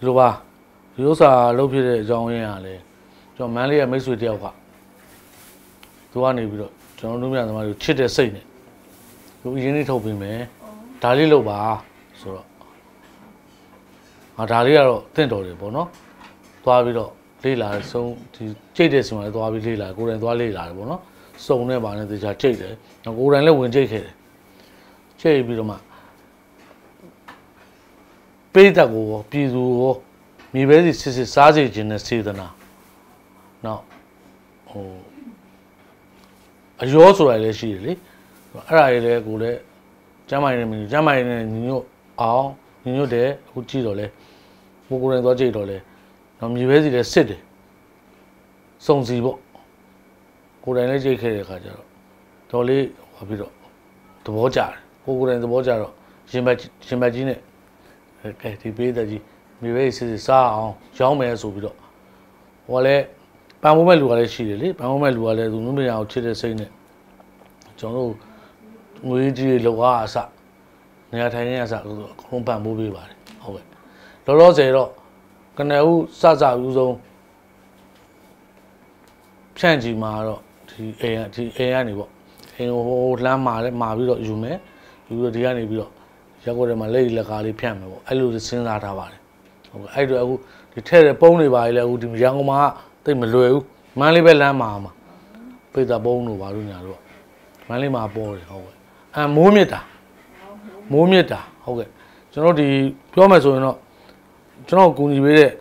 是吧？有啥လုပ်ဖြစ်တဲ့အကြောင်းရင်းอ่ะလဲကျွန်တော်မန်းလေးရဲ့မိတ်ဆွေတယောက်ကသူကနေပြီးတော့ကျွန်တော်တို့မြန်သမားတို့ချစ်တဲ့စိတ်နဲ့သူအရင်နေ့ထုတ်ပေးမယ်ဒါလေးလုပ်ပါဆိုတော့ဟာဒါလေးကတော့တင့်တော်တယ်ပေါ့နော်သွားပြီးတော့လေးလာဆုံးဒီကြိတ်တဲ့ဆီမှာလည်းသွားပြီးလေးလာကိုယ်တိုင်သွားလေးလာတယ်ပေါ့နော်စုံနဲ့ပါနဲ့တခြားကြိတ်တယ်ကိုယ်တိုင်လည်းဝင်ကြိတ်ခဲ့တယ်ကြိတ်ပြီးတော့မှပိတ်တက်ကိုပြည်သူကိုမိဘစီစစ်စစ်စားစေခြင်းနဲ့စေတနာနောက်ဟိုအရောဆိုတာလည်းရှိတယ်လေအဲ့ဒါတွေလည်းကိုလည်းကျမ်းမာရေးနဲ့ကျမ်းမာရေးနဲ့ညီညွတ်အောင်ညီညွတ်တယ်အခုကြည့်တော့လဲကိုကိုရင်သွားကြည့်တော့လဲနောက်မြေပဲစီလည်းစစ်တယ်စုံစီပေါ့ကိုတိုင်လည်းကြိတ်ခဲ့တဲ့အခါကျတော့တော်လေးဟောပြီးတော့သဘောကျတယ်ကိုတိုင်သဘောကျတော့ရင်ဘတ်ကြီးနဲ့ကဲဒီပေးတဲ့ကြီးမြေပဲစီစစ်စားအောင်ရောင်းမယ်ဆိုပြီးတော့ဟောလဲပန်မိုးမဲ့လူကလည်းရှိတယ်လေပန်မိုးမဲ့လူကလည်းသူနှုတ်ရအောင်ချစ်တဲ့စိတ်နဲ့ကျွန်တော်တို့ငွေကြီးလောက်အားအစနေရာထိုင်နေရအစအကုန်ပန်မိုးပေးပါတယ်ဟုတ်ပဲလောလောဆယ်တော့ကနေဦးစဦးဆုံးဖြန့်ကြီးမှာတော့ဒီအိမ်ကနေပေါ့အိမ်ဟိုလမ်းမှာလည်းမှာပြီးတော့ယူမယ်ယူပြီးတော့ဒီကနေပြီးတော့ရက်ကွက်ထဲမှာလက်လက်ကားလေးဖြန့်မယ်ပေါ့အဲ့လိုစဉ်းစားထားပါတယ်ဟုတ်ကဲ့အဲ့တော့အခုဒီထဲတဲ့ပုံးတွေပါလေအခုဒီရန်ကုန်မှာတိတ်မလွယ်ဘူးမန်းလေးပဲလမ်းမှာပိတ်တာပုံးလို့ပါလို့ညာတော့မန်းလေးမှာပေါ်တယ်ဟုတ်ကဲ့အမိုးမြစ်တာဟုတ်ကဲ့ကျွန်တော်ဒီပြောမယ်ဆိုရင်တော့ကျွန်တော်ကူညီပေးတဲ့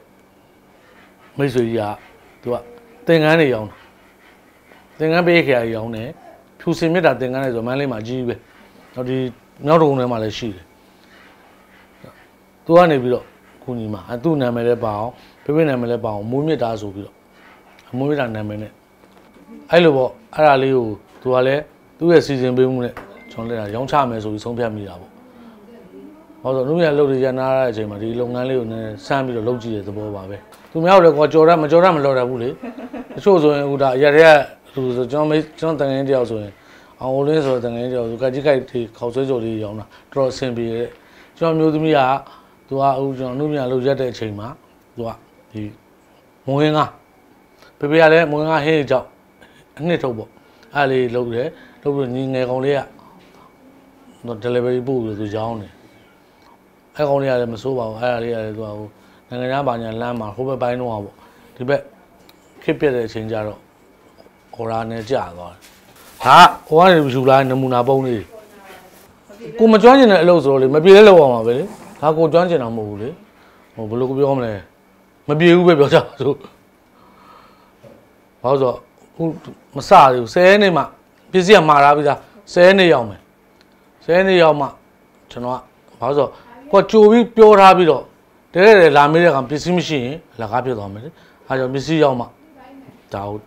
မိတ်ဆွေကြီးကသူကသင်္ကန်းတွေရောင်းတာသင်္ကန်းပေးခရာရောင်းတယ်ဖြူစင်မြစ်တာသင်္ကန်းတွေဆိုမန်းလေးမှာကြီးပဲတော့ဒီမြောက်တုံထဲမှာလည်းရှိတယ်သူကနေပြီးတော့ကူညီမှာသူ့နာမည်လည်းပါအောင်ဖေဖေနာမည်လည်းပါအောင်မိုးမြစ်တာဆိုပြီးတော့မိုးရတာနာမည်နဲ့အဲ့လိုပေါ့အဲ့ဒါလေးကိုသူကလည်းသူ့ရဲ့စီစဉ်ပေးမှုနဲ့ကျွန်တော်လည်းရောင်းချမယ်ဆိုပြီးဆုံးဖြတ်မိတာပေါ့ဟောဆိုနှုတ်ရလုပ်ရနာရတဲ့အချိန်မှာဒီလုပ်ငန်းလေးကိုနည်းစမ်းပြီးတော့လုပ်ကြည့်တဲ့သဘောပါပဲသူများတို့လည်းကွာကြော်ရမလော်တာဘူးလေတချို့ဆိုရင်ဟိုဒါရတဲ့သူဆိုကျွန်တော်တန်ငယ်တယောက်ဆိုရင်အောင်ဝလင်းဆိုတဲ့တန်ငယ်တယောက်သူကကြီးကိုက်ဒီခေါက်ဆွဲကြော်လေးရောင်းတာတော်တော်အဆင်ပြေတယ်ကျွန်တော်မျိုးသမီးကသူကအခုကျွန်တော်နှုတ်ရလုပ်ရတဲ့အချိန်မှာသူကဒီမွေးငါဖေဖေကလည်းမွေးငါဟင်းကြောက်အနှစ်ထုတ်ပေါ့အဲ့လေးလုပ်တယ်လုပ်ပြီးညီငယ်ကောင်လေးက delivery ပို့လို့သူရောင်းတယ်အဲ့ကောင်လေးကလည်းမစိုးပါဘူးအဲ့ဒါလေးကလည်းသူကဟိုနိုင်ငံသားဘာညာလမ်းမှာဟိုဘက်ပိုင်းတော့ပေါ့ဒီဘက်ခစ်ပြက်တဲ့အချိန်ကျတော့အော်ရာနဲ့ကြာသွားတယ်ဟာဟိုကနေယူလာနမူနာပုံးလေးကိုမကျွမ်းကျင်တဲ့အလုပ်ဆိုတော့လေမပြေလဲလောက်အောင်ပါပဲလေဒါကိုကျွမ်းကျင်တာမဟုတ်ဘူးလေဟိုဘယ်လိုပြောမလဲမပြေဘူးပဲပြောကြပါစို့ဘာလို့ဆိုမစရဘူး10နှစ်မှပစ္စည်းကမှားတာပြီသား10နှစ်ရောက်မယ်10နှစ်ရောက်မှကျွန်တော်ကဘာလို့ဆိုကိုကြိုပြီးပြောထားပြီးတော့တဲလာမေးတဲ့ကောင်ပစ္စည်းမရှိရင်လကားပြတ်သွားမယ်လေအားကြောင့်ပစ္စည်းရောက်မှဒါကို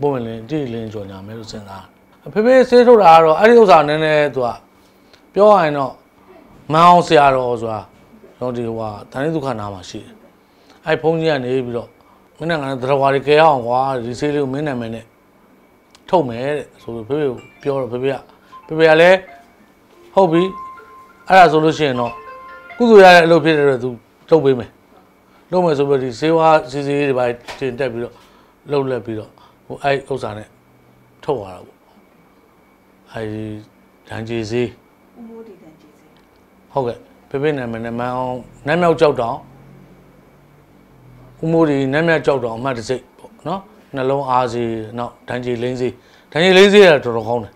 ပုံမှန်လေးတိလင်းကြော်ညာမယ်လို့စဉ်းစားအဖေဖေဆေးထုတ်တာကတော့အဲ့ဒီဥစ္စာနည်းနည်းသူကပြောရရင်တော့မအောင်ဆရာတော်ဆိုတာကျွန်တော်ဒီဟိုဟာတန်လေးဒုက္ခနာမှာရှိတယ်အဲ့ဖုန်းကြီးကနေပြီးတော့မင်းနဲ့ငါနဲ့တရားဝါးတွေကဲအောင်ကွာဒီဆေးလေးကိုမင်းနဲ့မယ်နဲ့ထုတ်မယ်တဲ့ဆိုပြီးဖေဖေကိုပြောတော့ဖေဖေကလည်းဟုတ်ပြီအဲ့ဒါဆိုလို့ရှိရင်တော့ကုသိုလ်ရတဲ့အလုပ်ဖြစ်တဲ့တော့သူထုတ်ပေးမယ်လုပ်မယ်ဆိုပြီးဒီဆေးဝါးစီစီတွေပါတင်တက်ပြီးတော့လှုပ်လှက်ပြီးတော့ဟိုအဲ့ဥစ္စာနဲ့ထုတ်ရတာပေါ့အဲ့ဒန်ဂျီစီဥမိုးဒီဒန်ဂျီစီဟုတ်ကဲ့ဖေဖေနာမည်နဲ့မန်းအောင်နတ်မြောက်ကြောက်တောင်ဥမိုးဒီနတ်မြောက်ကြောက်တောင်အမှတ်တစိတ်ပေါ့နော်နှလုံးအားစီနောက်ဒန်ဂျီလင်းစီကတော်တော်ကောင်းတယ်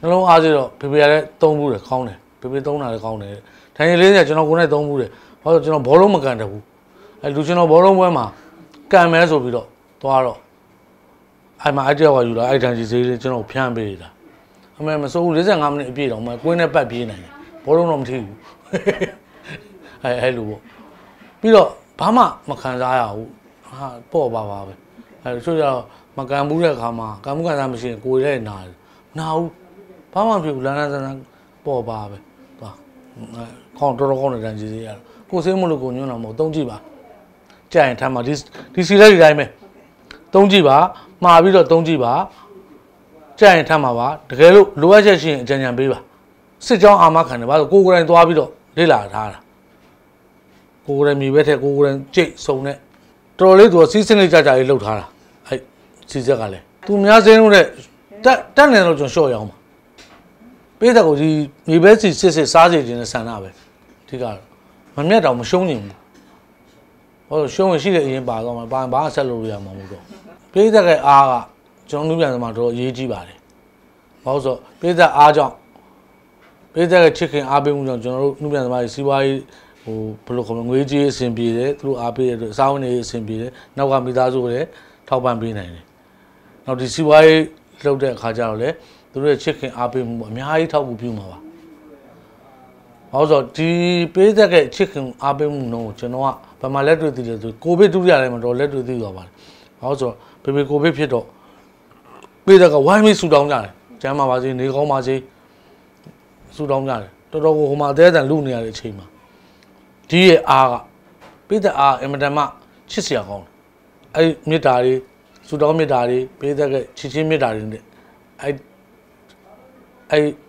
နှလုံးအားစီတော့ဖေဖေကလည်းသုံးဘူးတယ်ကောင်းတယ်ဖေဖေသုံးတာလည်းကောင်းတယ်ထိုင်လေးကကျွန်တော်ကိုယ်နဲ့သုံးဘူးတယ်။ဘာလို့ကျွန်တော်ဘောလုံးမကန်တယ်ဘူး။အဲလူကျွန်တော်ဘောလုံးပွဲမှာကန်မဲဆိုပြီးတော့သွားတော့အဲ့မှာအကြောက်ဝါယူတာအဲ့တန်ကြီးစေးလေးကျွန်တော်ဖြန်းပေးတာ။အမေမစိုးဘူး45မိနစ်အပြည့်တော့မှကွင်းနဲ့ပတ်ပြေးနိုင်တယ်။ဘောလုံးတော့မထိဘူး။အဲ့လိုပေါ့။ပြီးတော့ဘာမှမခံစားရဘူး။ဟာပေါ့ပါပဲ။အဲ့ဆိုကြတော့မကန်ဘူးတဲ့အခါမှာကန်မှုခံစားမရှိရင်ကိုယ်လည်းနာတယ်။နာဘူး။ဘာမှမဖြစ်ဘူးလမ်းပေါ့ပါပဲ။သွားကောင်းတော်တော်ကောင်းတဲ့တန်ကြီးစီရတာကိုစေးမလို့ကိုညွှန်းတော့မဟုတ်သုံးကြည့်ပါကြရင်ထမ်းပါဒီစီလက်ဒီတိုင်းပဲသုံးကြည့်ပါမှာပြီးတော့သုံးကြည့်ပါကြရင်ထမ်းပါပါတကယ်လို့လိုအပ်ချက်ရှိရင်အကြံဉာဏ်ပေးပါစစ်ကြောင်းအာမခံတယ်ဘာလို့ကိုယ်ကိုယ်တိုင်သွားပြီးတော့လေ့လာထားတာ ကိုယ်တိုင်မြေပဲထက်ကိုယ်တိုင်ကြိတ်ဆုံတဲ့တော်တော်လေးသူကစီးစင်းလေးကြကြလေးလှုပ်ထားတာအဲ့စီးဆက်ကလည်းသူများစင်းလို့တဲ့တက်နေတော့ကျွန်တော်ရှော့ရအောင်ပါပေးတဲ့ကိုဒီမြေပဲစီစစ်စစ်စားစီခြင်းနဲ့ဆန္ဒပဲအဓိကမမျက်တောင်မရှုံးနေဘူးဟောရှုံးဝင်ရှိတဲ့အရင်ပါတော့မှာဘာမှဆက်လို့ရမှာမဟုတ်တော့ပေးတဲ့ကအားကကျွန်တော်လူပြန်သမားတော်အရေးကြီးပါတယ်ဘာလို့ဆိုပေးတဲ့အားကြောင့်ပေးတဲ့ချစ်ခင်အားပေးမှုကြောင့်ကျွန်တော်တို့လူပြန်သမားကြီးစီးပွားရေးဟိုဘလို့ခေါ်မလဲငွေကြီးအဆင်ပြေတယ်သူတို့အားပေးတဲ့အတွက်အစားအဝင်အဆင်ပြေတယ်နောက်ကမိသားစုတွေထောက်ပံ့ပေးနိုင်တယ်နောက်ဒီစီးပွားရေးလှုပ်တဲ့အခါကျတော့လေသူတို့ရဲ့ချစ်ခင်အားပေးမှုအများကြီးထောက်ပံ့ပြုမှာပါဘာလို့ဆိုဒီပေးတဲ့ချစ်ခင်အားပေးမှုတော့ကျွန်တော်ကဗမာလက်တွေ့သိတယ်ဆိုကိုဗစ်ဒုတိယလည်းမတော်လက်တွေ့သိသွားပါတယ်ဘာလို့ဆိုပေပေကိုဗစ်ဖြစ်တော့ပေးတဲ့ကဝိုင်းပြီးဆူတောင်းကြတယ်ကျမ်းမာပါစေနေကောင်းပါစေဆူတောင်းကြတယ်တော်တော်ကိုဟိုမှာအသေးအတန်လူနေရတဲ့အချိန်မှာဒီရဲ့အားကပေးတဲ့အားအမတန်မှချစ်စရာကောင်းတယ်အဲ့မေတ္တာတွေဆူတောင်းမေတ္တာတွေပေးတဲ့ချစ်ချင်းမေတ္တာတွေနဲ့အဲ့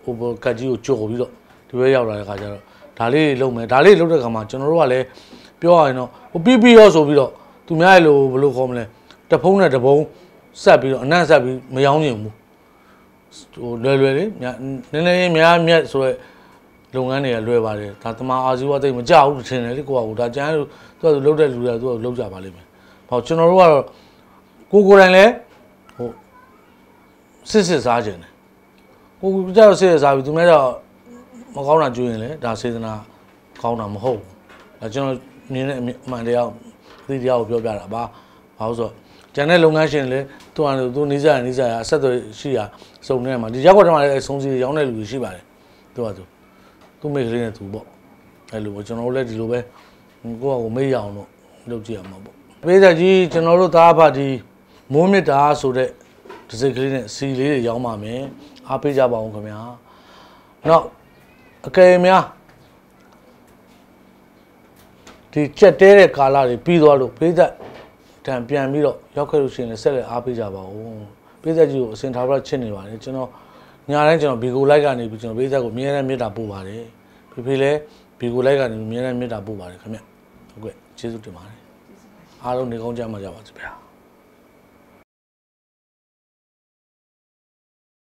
ဟိုဘကကြီးကိုကြိုပြီးတော့ဒီဘက်ရောက်လာတဲ့ခါကျတော့ဒါလေးလုံမယ်ဒါလေးလုံတဲ့ခါမှာကျွန်တော်တို့ကလည်းပြောရရင်တော့ဟိုပြီးရောဆိုပြီးတော့သူများရဲ့လိုဘလို့ခေါ်မလဲတဖုံးနဲ့တဖုံးဆက်ပြီးတော့အနံ့ဆက်ပြီးမယောင်းနိုင်ဘူးဟိုလွယ်လွယ်လေးနည်းနည်းများမြတ်ဆိုတော့လုပ်ငန်းတွေကလွယ်ပါတယ်ဒါတမအာဇီဝသိမကြောက်ဘူးထင်တယ်လေကိုကဟိုဒါကျန်းလို့သူကလှုပ်တဲ့လူတွေကသူကလှုပ်ကြပါလိမ့်မယ်ဘာလို့ကျွန်တော်တို့ကတော့ကိုယ်တိုင်လည်းဟိုစစ်စားကြတယ်ကိုကကြောက်စစ်စားပြီးသူများကြောက်မကောင်းတာကြွရင်လေဒါစေတနာကောင်းတာမဟုတ်ဘူးဒါကျွန်တော်မြင်တဲ့အမှန်တရားသိတရားကိုပြောပြတာပါဘာလို့ဆိုကျန်တဲ့လုပ်ငန်းရှင်လေသူနေစားနေစားရအဆက်တွေရှိရစုံနေမှာဒီရောက်တော့မှလည်းအဆုံးစီရောင်းတဲ့လူတွေရှိပါတယ်သူကသူ့မိကလေးနဲ့သူပေါ့အဲ့လိုပေါ့ကျွန်တော်တို့လည်းဒီလိုပဲကိုကကိုမေ့ရအောင်လို့လုပ်ကြည့်ရမှာပေါ့ပေးတဲ့ကြီးကျွန်တော်တို့သားအဖဒီမိုးမြစ်တာဆိုတဲ့ဒီစိတ်ကလေးနဲ့စီလေးတွေရောင်းပါမယ်အားပေးကြပါအောင်ခင်ဗျာနောက်အကယ်များဒီချက်တဲတဲ့ကာလတွေပြီးသွားလို့ပေးတဲ့တံပြန်ပြီးတော့ရောက်ခဲ့လို့ရှိရင်လည်းဆက်လက်အားပေးကြပါဦးပေးတဲ့ကြီးကိုအစင်သာဘရချစ်နေပါတယ်ကျွန်တော်ညာတိုင်းကျွန်တော်ဘီကိုလိုက်ကနေပြီးကျွန်တော်ပေးတဲ့ကိုအမြဲတမ်းမေတ္တာပို့ပါတယ်ဖေဖေလည်းဘီကိုလိုက်ကနေအမြဲတမ်းမေတ္တာပို့ပါတယ်ခင်ဗျဟုတ်ကဲ့ကျေးဇူးတင်ပါတယ်အားလုံးနေကောင်းကြမှာကြပါစေဗျာ